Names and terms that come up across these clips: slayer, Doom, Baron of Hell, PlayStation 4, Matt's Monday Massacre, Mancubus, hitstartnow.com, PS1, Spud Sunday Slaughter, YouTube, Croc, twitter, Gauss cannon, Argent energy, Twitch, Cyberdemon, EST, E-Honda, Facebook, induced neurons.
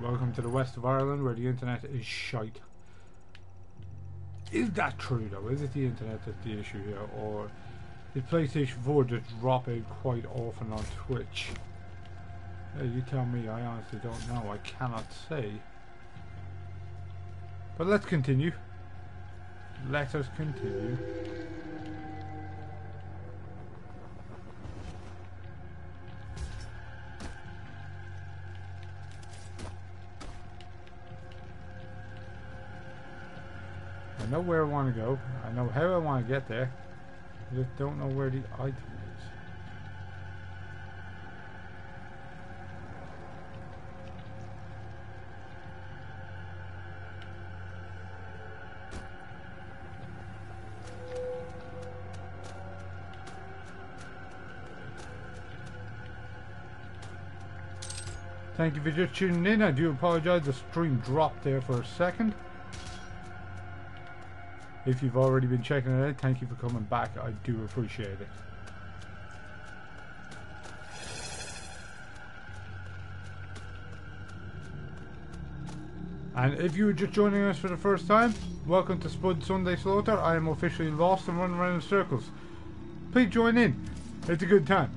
Welcome to the west of Ireland, where the internet is shite. Is that true though? Is it the internet that's the issue here, or is PlayStation 4 just dropping quite often on Twitch? Hey, you tell me, I honestly don't know, I cannot say. But let's continue. Let us continue. I know where I want to go, I know how I want to get there, I just don't know where the item is. Thank you for just tuning in. I do apologize, the stream dropped there for a second. If you've already been checking it out, thank you for coming back. I do appreciate it. And if you were just joining us for the first time, welcome to Spud Sunday Slaughter. I am officially lost and running around in circles. Please join in. It's a good time.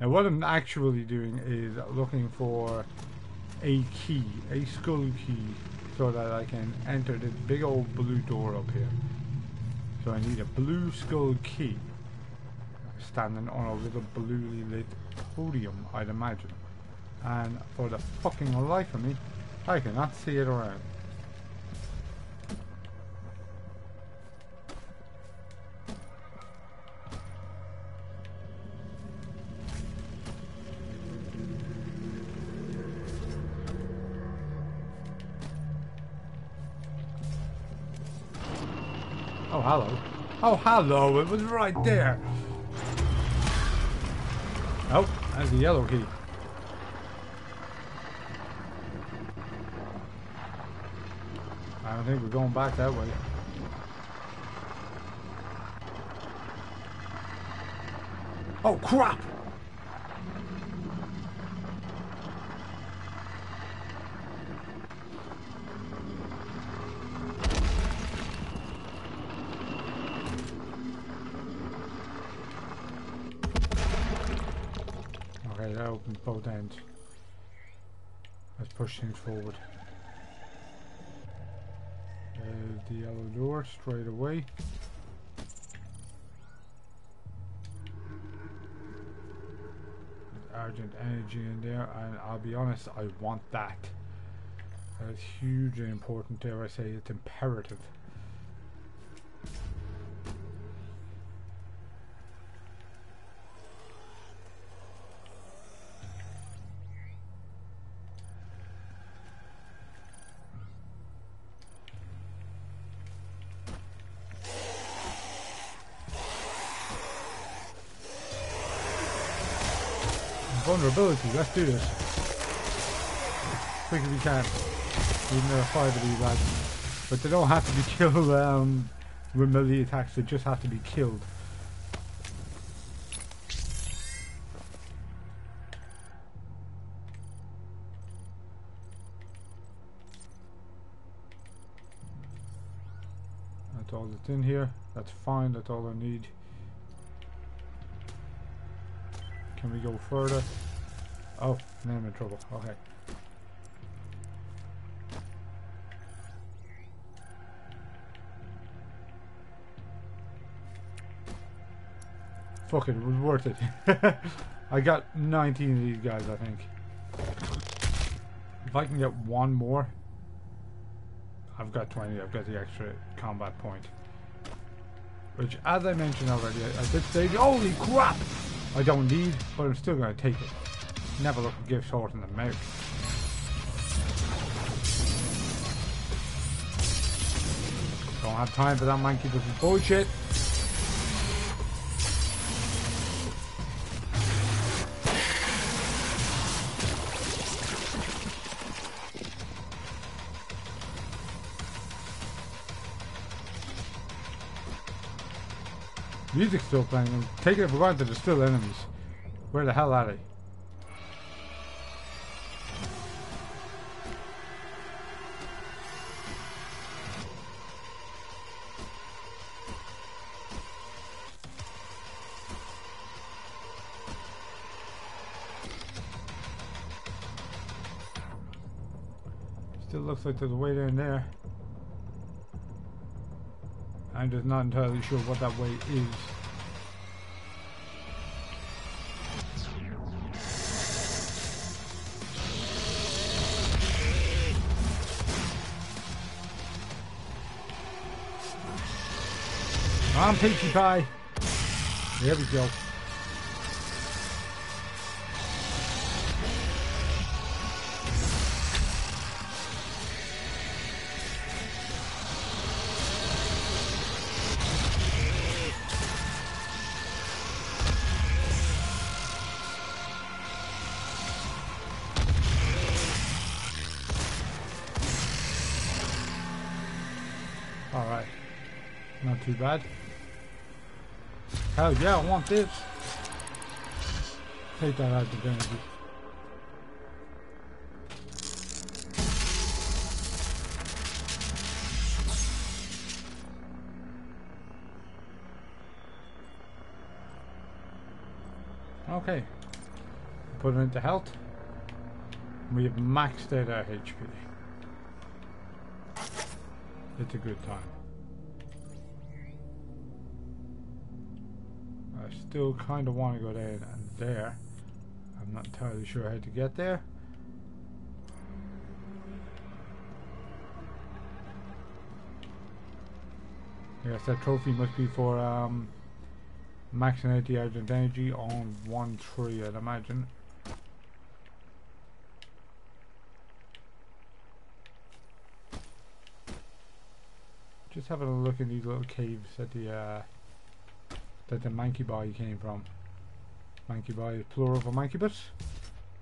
Now what I'm actually doing is looking for a key, a skull key, so that I can enter this big old blue door up here. So I need a blue skull key. I'm standing on a little bluely lit podium, I'd imagine. And for the fucking life of me, I cannot see it around. Oh, hello. Oh, hello, it was right there. Oh, that's a yellow key. I don't think we're going back that way. Oh, crap! Open both ends. Let's push things forward. There's the yellow door straight away. There's Argent energy in there, and I'll be honest, I want that. That's hugely important, dare I say, it's imperative. Vulnerability, let's do this. Quick as we can. Even there are 5 of these lads. But they don't have to be killed with melee attacks, they just have to be killed. That's all that's in here. That's fine, that's all I need. Can we go further? Oh, now I'm in trouble. Okay. Fuck it was worth it. I got 19 of these guys, I think. If I can get one more, I've got 20. I've got the extra combat point. Which, as I mentioned already at this stage, holy crap! I don't need, but I'm still going to take it. Never look a gift horse in the mouth. Don't have time for that Mancubus bullshit. Music's still playing, I'm taking it for granted there's still enemies. Where the hell are they? Still looks like there's a weight in there. I'm just not entirely sure what that weight is. I'm Peachy Pie. There we go. All right, not too bad. Hell yeah, I want this. Take that out of the energy. Okay. Put it into health. We have maxed out our HP. It's a good time. I still kind of want to go there and there. I'm not entirely sure how to get there. I guess that trophy must be for maxing out the Argent energy on one tree, I'd imagine. Just having a look in these little caves at the that the Mancubus came from. Mancubus is plural for Mancubus.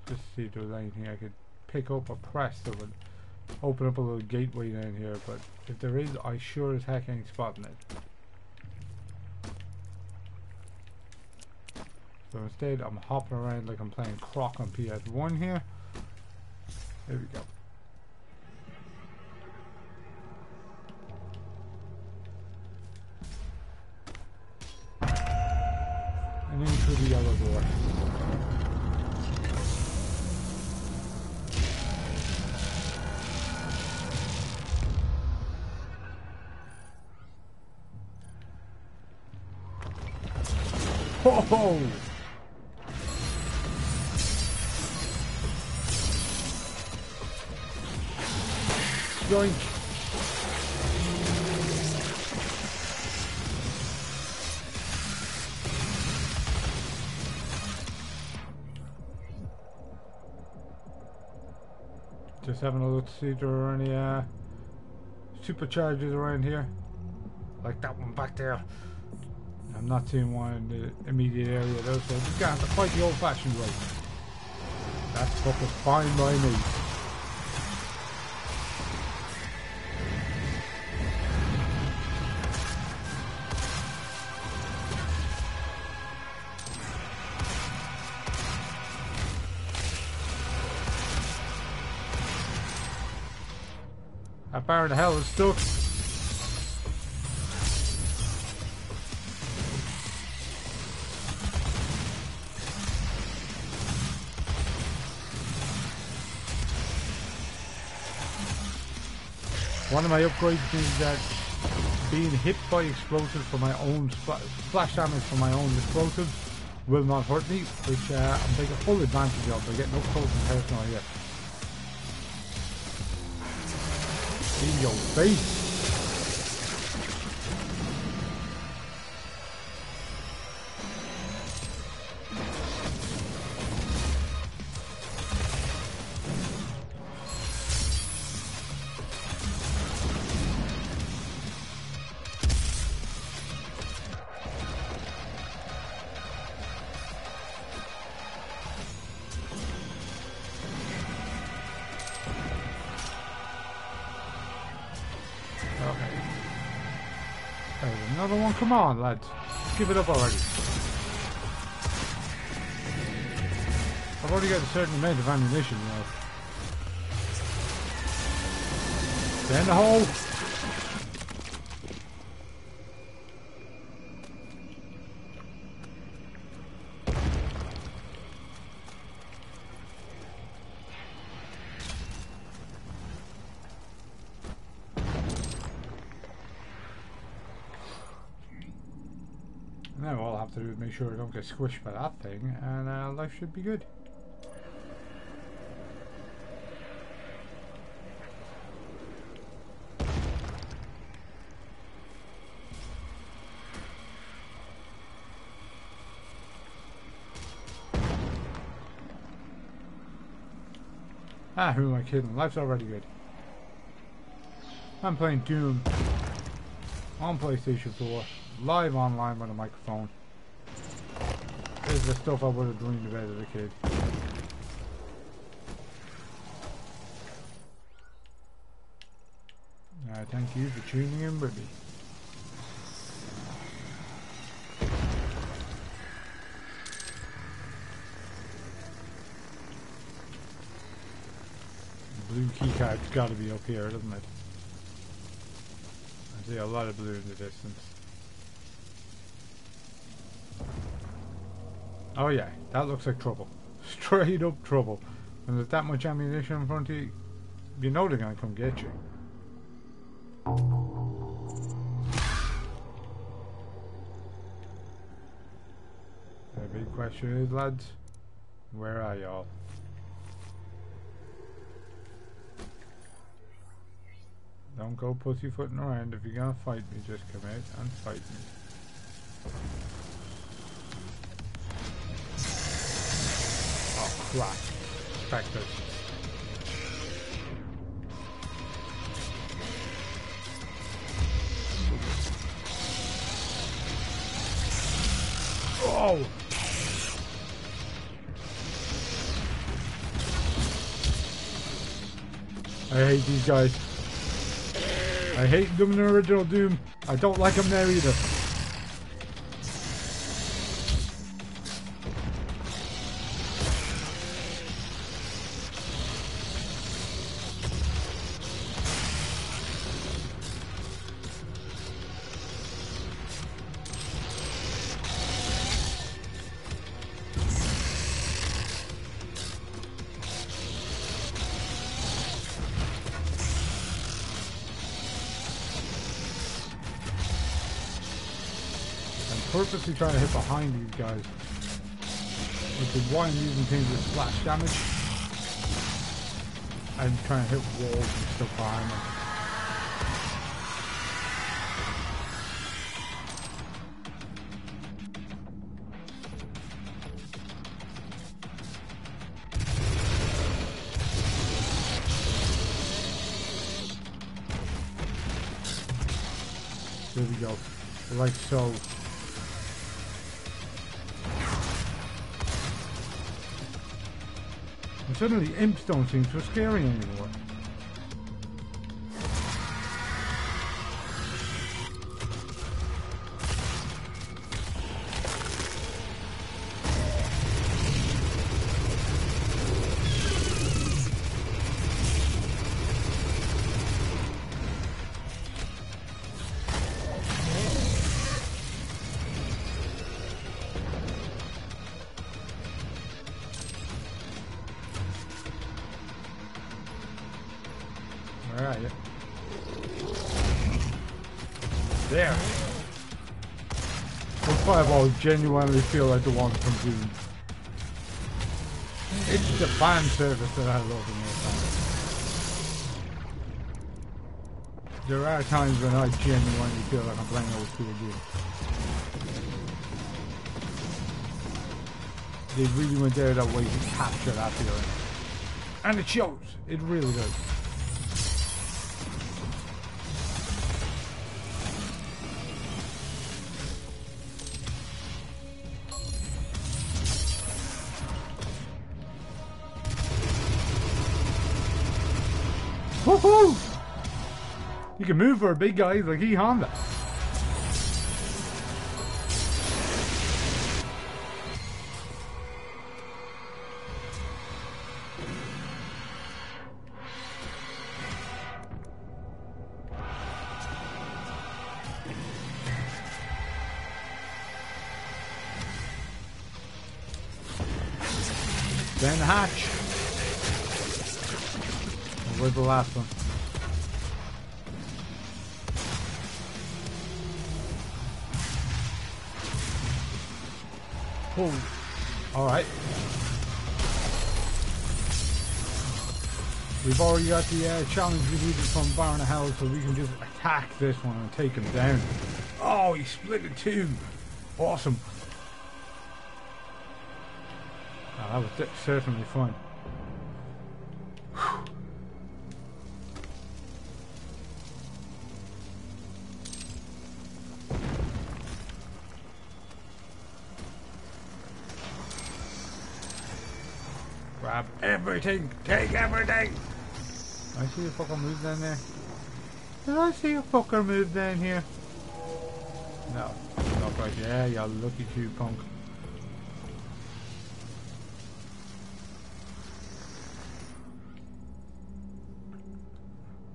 Just to see if there was anything I could pick up or press that would open up a little gateway down here, but if there is, I sure as heck ain't spotting it. So instead, I'm hopping around like I'm playing Croc on PS1 here. There we go. And into the yellow door. Ho ho! Yoink! Just having a look to see if there are any superchargers around here. Like that one back there. I'm not seeing one in the immediate area though, so I'm just gonna have to fight the old fashioned way. That's fucking fine by me. That Baron of Hell is stuck. One of my upgrades is that being hit by explosives for my own splash damage for my own explosives will not hurt me, which I'm taking full advantage of by getting up close and personal here. In your face. Another one, come on lads, give it up already. I've already got a certain amount of ammunition left. Down the hole! Now all I have to do is make sure I don't get squished by that thing, and life should be good. Ah, who am I kidding? Life's already good. I'm playing Doom on PlayStation 4, live online with a microphone. This is the stuff I would have dreamed about as a kid. Thank you for tuning in with me. Blue keycard's got to be up here, doesn't it? I see a lot of blue in the distance. Oh yeah, that looks like trouble. Straight up trouble. When there's that much ammunition in front of you, you know they're gonna come get you. The big question is, lads, where are y'all? Don't go pussyfooting around. If you're gonna fight me, just come out and fight me. Oh crap. Spectres. Oh! I hate these guys. I hate them in the original Doom. I don't like them there either. Purposely trying to hit behind these guys, which is why I'm using things with splash damage. I'm trying to hit walls and stuff behind them. There we go, like so. Suddenly, imps don't seem so scary anymore. Genuinely feel like the one from Doom. It's the fan service that I love in this time. There are times when I genuinely feel like I'm playing old school Doom. They really went out of their way to capture that feeling. And it shows! It really does. Woohoo! You can move for a big guy like E-Honda. Then hatch. Where's the last one? Holy. All right. We've already got the challenge we needed from Baron of Hell, so we can just attack this one and take him down. Oh, he split in two. Awesome. Oh, that was certainly fun. Whew. Grab everything. Take everything. I see a fucker move down there. I see a fucker move down here. No, not right there, you lucky two punk.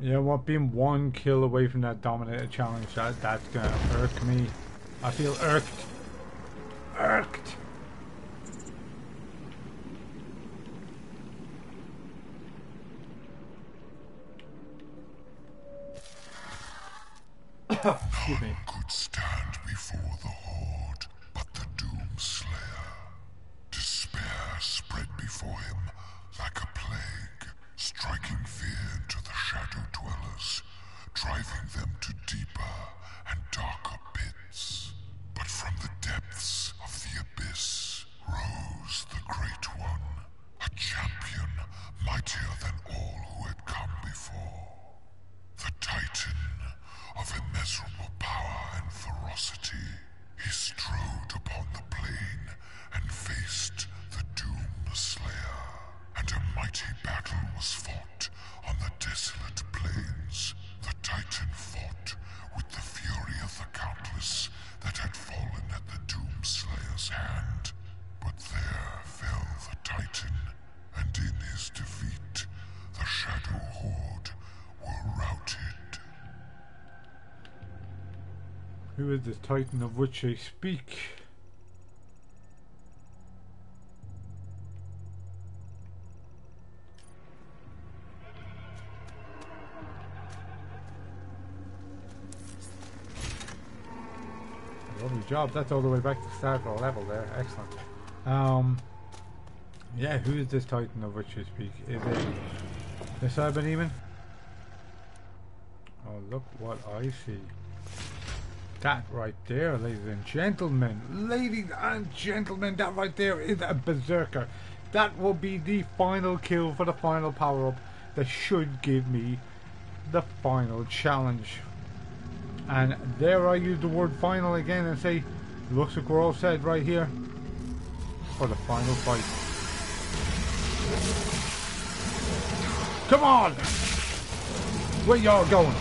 You know what, being one kill away from that Dominator challenge, that's gonna irk me. I feel irked. Irked! Excuse me. Could stand before the horde, but the Doom Slayer. Despair spread before him like a plague, striking fear into the shadow dwellers, driving them to deeper and darker pits. But from the depths of the abyss rose the Great One, a champion mightier than all who had come before. The Titan of immeasurable power and ferocity, he strode upon the plain and faced the Doom Slayer, and a mighty battle was fought on the desolate plains. The Titan fought with the fury of the countless that had fallen at the Doom Slayer's hand. But there fell the Titan, and in his defeat, the Shadow Horde were routed. Who is the Titan of which I speak? Lovely job, that's all the way back to start of the level there, excellent. Yeah, who is this Titan of which I speak? Is it the Cyberdemon? Oh, look what I see. That right there, ladies and gentlemen, that right there is a berserker. That will be the final kill for the final power-up that should give me the final challenge. And there I use the word final again and say, looks like we're all set right here for the final fight. Come on! Where y'all going?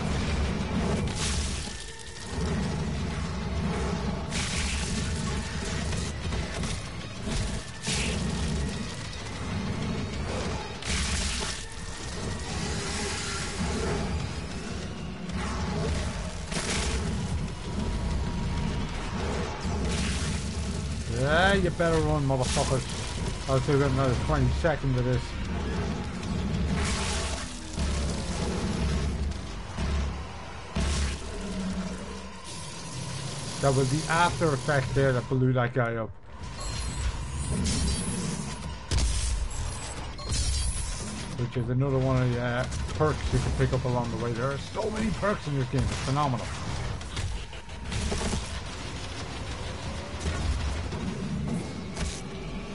You better run, motherfuckers. I'll do another 20 seconds of this. That was the after effect there that blew that guy up. Which is another one of the perks you can pick up along the way. There are so many perks in this game, it's phenomenal.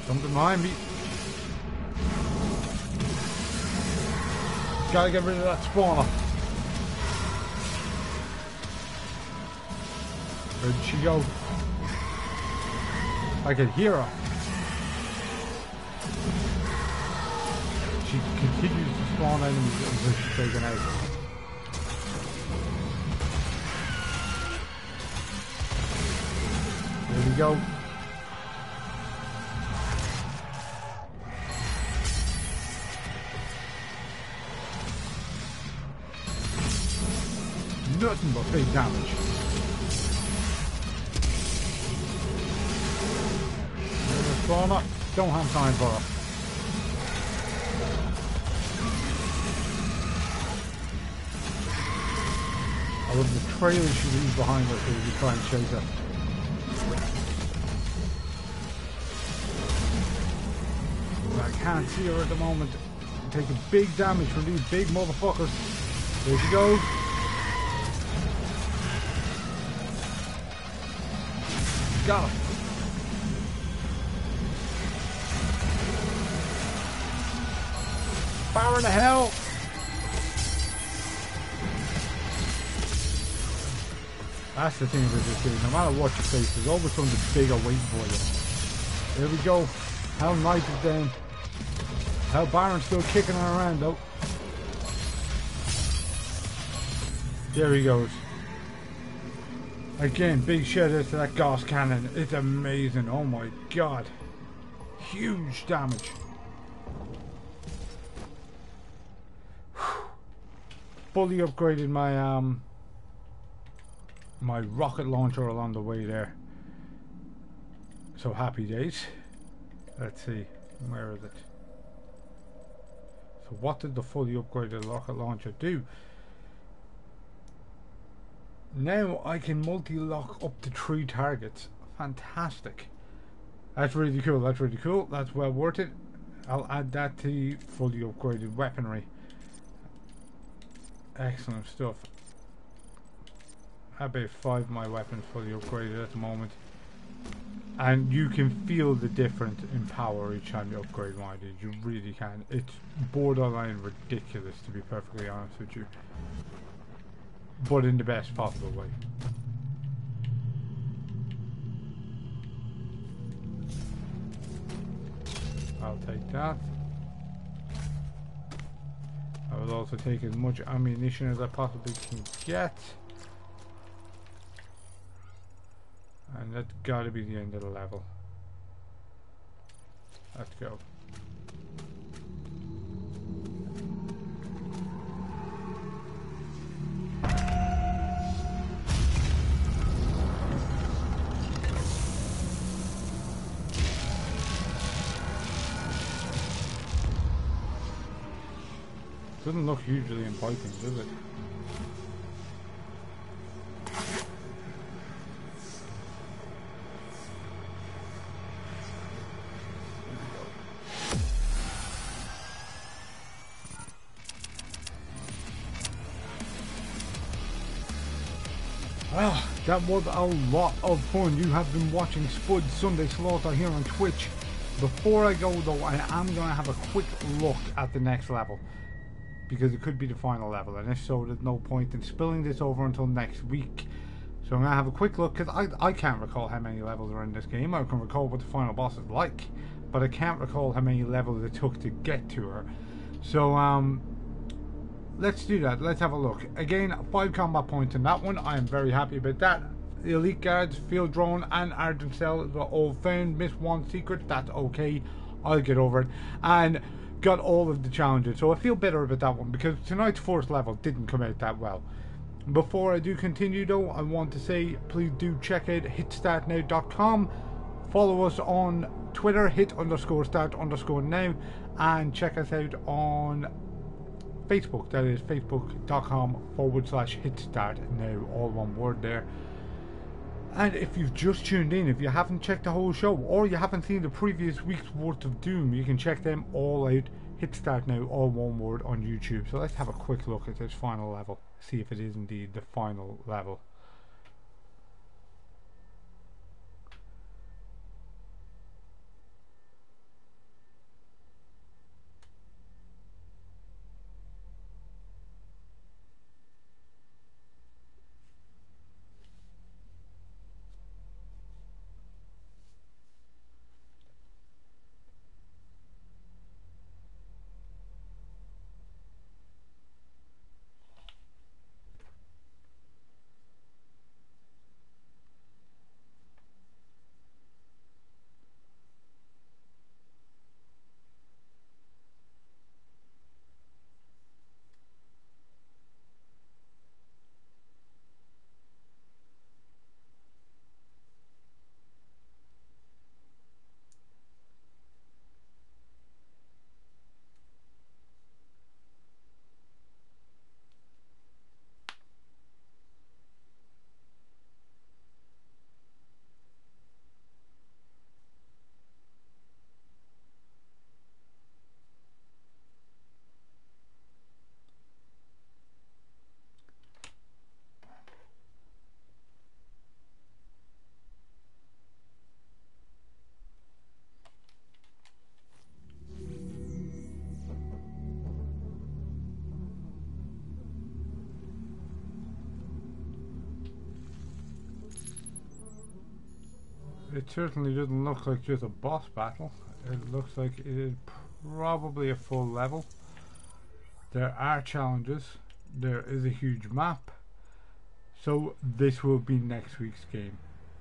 Something behind me. Gotta get rid of that spawner. Where'd she go? I could hear her. She continues to spawn enemies until she's taken out. There we go. Nothing but big damage. There's a spawner. Don't have time for her. I love the trail she leaves behind us as we try and chase her. I can't see her at the moment. I'm taking big damage from these big motherfuckers. There she goes. Got her. Baron of Hell. That's the thing with this game. No matter what you face, there's always something bigger waiting for you. There we go. Hell Knight is down. Hell Baron's still kicking her around though. There he goes. Again, big shout out to that Gauss cannon. It's amazing. Oh my god. Huge damage. Fully upgraded my my rocket launcher along the way there. So happy days. Let's see, where is it? So what did the fully upgraded rocket launcher do? Now I can multi-lock up to 3 targets. Fantastic. That's really cool. That's really cool. That's well worth it. I'll add that to fully upgraded weaponry. Excellent stuff. I bet 5 of my weapons fully upgraded at the moment, and you can feel the difference in power each time you upgrade mine. You really can. It's borderline ridiculous, to be perfectly honest with you, but in the best possible way. I'll take that. I will also take as much ammunition as I possibly can get. And that's gotta be the end of the level. Let's go. Doesn't look hugely inviting, does it? Well, that was a lot of fun. You have been watching Spud Sunday Slaughter here on Twitch. Before I go though, I am going to have a quick look at the next level, because it could be the final level, and if so, there's no point in spilling this over until next week. So I'm going to have a quick look, because I can't recall how many levels are in this game. I can recall what the final boss is like, but I can't recall how many levels it took to get to her. So, let's do that. Let's have a look. Again, 5 combat points in that one. I am very happy about that. The elite guards, field drone, and Argent cells were all found. Missed one secret. That's okay. I'll get over it. And got all of the challenges. So I feel better about that one, because tonight's 4th level didn't come out that well. Before I do continue though, I want to say please do check out hitstartnow.com. Follow us on Twitter, hit_start_now, and check us out on Facebook. That is facebook.com/hitstartnow, all one word there. And if you've just tuned in, if you haven't checked the whole show, or you haven't seen the previous week's worth of Doom, you can check them all out. Hit Start Now, all one word, on YouTube. So let's have a quick look at this final level, see if it is indeed the final level. it certainly doesn't look like just a boss battle. It looks like it is probably a full level. There are challenges. There is a huge map. So this will be next week's game.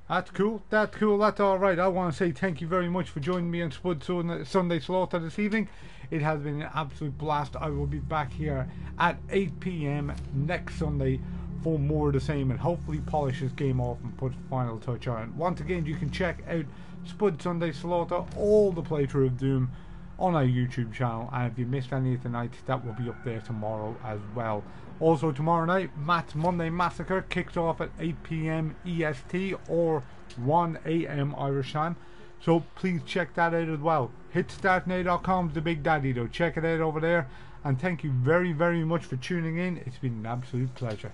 That's cool. That's cool. That's all right. I want to say thank you very much for joining me on Spud Sunday Slaughter this evening. It has been an absolute blast. I will be back here at 8 p.m. next Sunday for more of the same, and hopefully polish this game off and put the final touch on it. Once again, you can check out Spud Sunday Slaughter, all the playthrough of Doom, on our YouTube channel, and if you missed any of the nights, that will be up there tomorrow as well. Also tomorrow night, Matt's Monday Massacre kicks off at 8 p.m. EST or 1 a.m. Irish time, so please check that out as well. Hitstartnow.com is the big daddy though, check it out over there, and thank you very, very much for tuning in. It's been an absolute pleasure.